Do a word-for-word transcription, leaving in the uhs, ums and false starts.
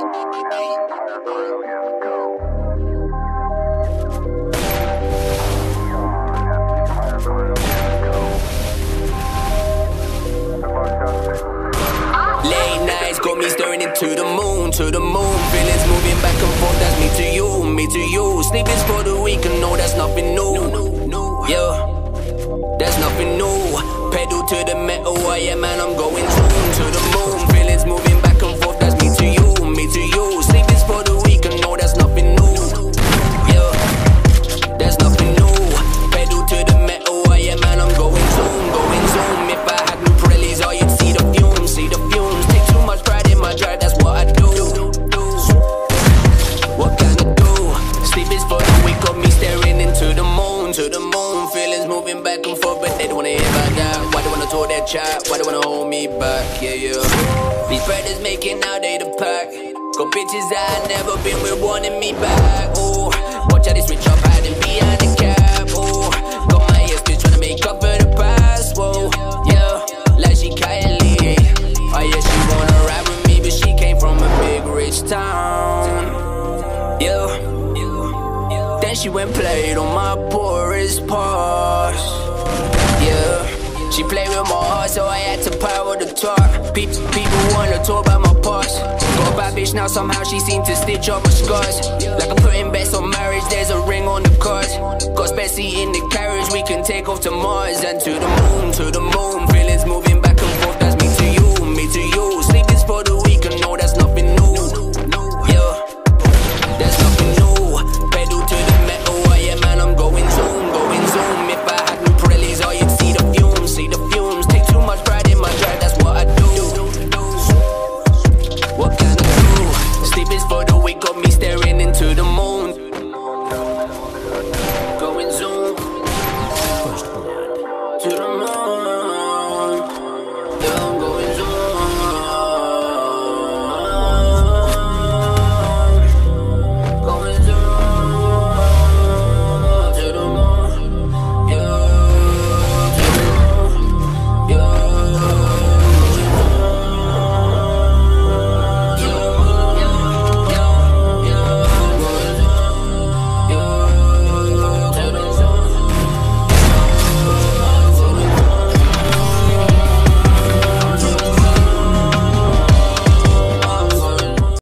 Late nights got me staring into the moon, to the moon. Feelings moving back and forth, that's me to you, me to you. Sleeping's for the weak and no, that's nothing new. Yeah, that's nothing new. Pedal to the metal, oh yeah man, I'm going tuned to the moon. Feelings moving back and forth, that's me to you, me to you. Sleeping's for the weak and no, that's nothing new. Yeah, that's nothing new. Pedal to the metal, oh yeah man, I'm going zoom, going zoom. If I had no prellies, all you'd see the fumes, see the fumes. Take too much pride in my drive, that's what I do. What can I do? Sleep is for the weak, got me staring into the moon, to the moon. Feelings moving back and forth, but they don't wanna hear about that. Why they wanna talk that chat? Why they wanna hold me back? Yeah, yeah. These brothers making out they the pack. Got bitches that I never been with wanting me back. Oh, watch how they switch up, hiding behind the cap. Oh, got my ears bitch tryna make up for the past. Whoa, yeah, like she Kylie. Oh yeah, she wanna ride with me, but she came from a big rich town. Yeah. Then she went played on my poorest parts. Yeah, she played with my heart, so I had to power the talk. Peeps, people wanna talk about my past. Got a bad bitch now, somehow she seemed to stitch up my scars. Like I'm putting bets on marriage, there's a ring on the card. Got Spessy in the carriage, we can take off to Mars and to the moon, to the moon. Feelings moving back and forth, that's me to you, me to you. Sleep is for the weak and no, that's nothing new. Got me